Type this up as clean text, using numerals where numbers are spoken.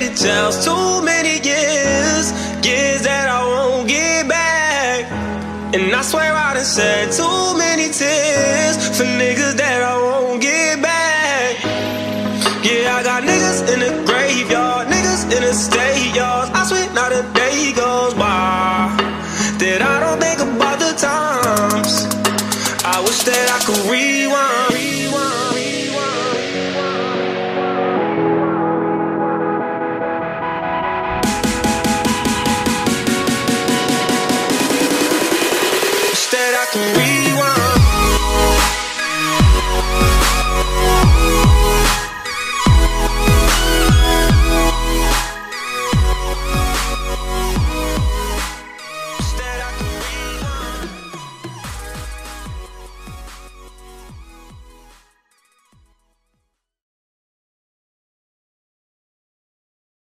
waited just too many years, years that I won't get back. And I swear I done shed too many tears for niggas